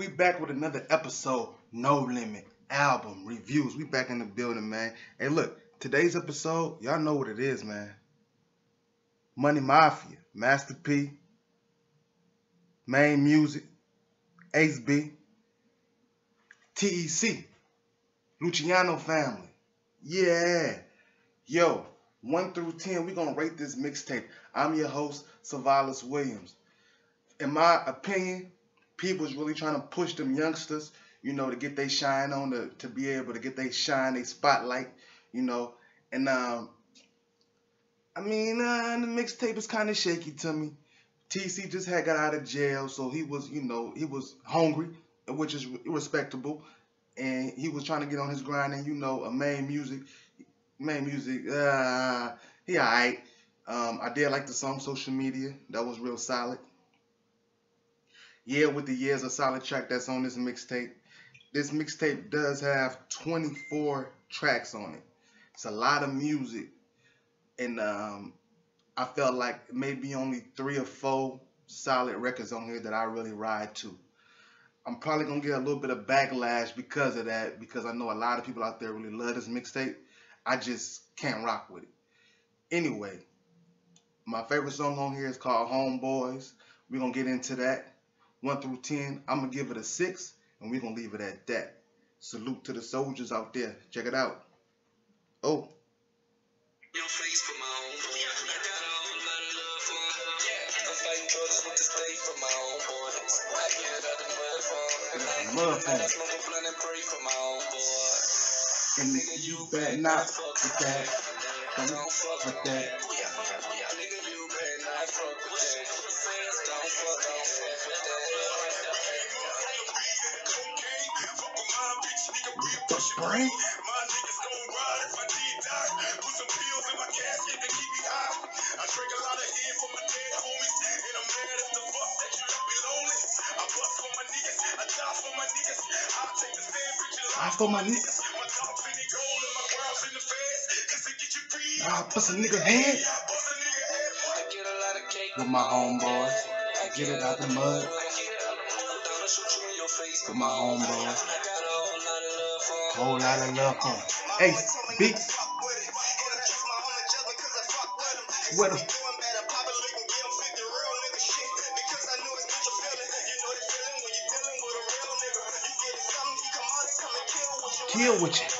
We back with another episode, No Limit, album, reviews. We back in the building, man. Hey, look, today's episode, y'all know what it is, man. Money Mafia, Master P, Main Music, Ace B, TEC, Luciano Family. Yeah. Yo, 1 through 10, we're going to rate this mixtape. I'm your host, Savalas Williams. In my opinion, people's really trying to push them youngsters, you know, to get their shine on, to be able to get their shine, their spotlight, you know. And, the mixtape is kind of shaky to me. TC just got out of jail, so he was, you know, he was hungry, which is respectable. And he was trying to get on his grind, and, you know, a Main Music, he all right. I did like the song Social Media. That was real solid. Yeah, With the Years, a solid track that's on this mixtape. This mixtape does have 24 tracks on it. It's a lot of music. And I felt like maybe only 3 or 4 solid records on here that I really ride to. I'm probably going to get a little bit of backlash because of that, because I know a lot of people out there really love this mixtape. I just can't rock with it. Anyway, my favorite song on here is called Homeboys. We're going to get into that. 1 through 10, I'm going to give it a 6, and we're going to leave it at that. Salute to the soldiers out there. Check it out. Oh. And nigga, you better not fuck with that. Don't fuck with that. Nigga, you better not fuck with that. Don't fuck with that. Cocaine, fuck with my bitch, nigga, we push your brain. My niggas gon' ride if I detox. Put some pills in my casket to keep me high. I drink a lot of air for my dead homies, and I'm mad as the fuck that you left me lonely. I bust for my niggas, I die for my niggas. I take the stand, bitch, and lie for my niggas. I bust a nigga head with my homeboys. I get it out the mud with my homeboys. Whole lot of love on Ace B. With him. Kill with you.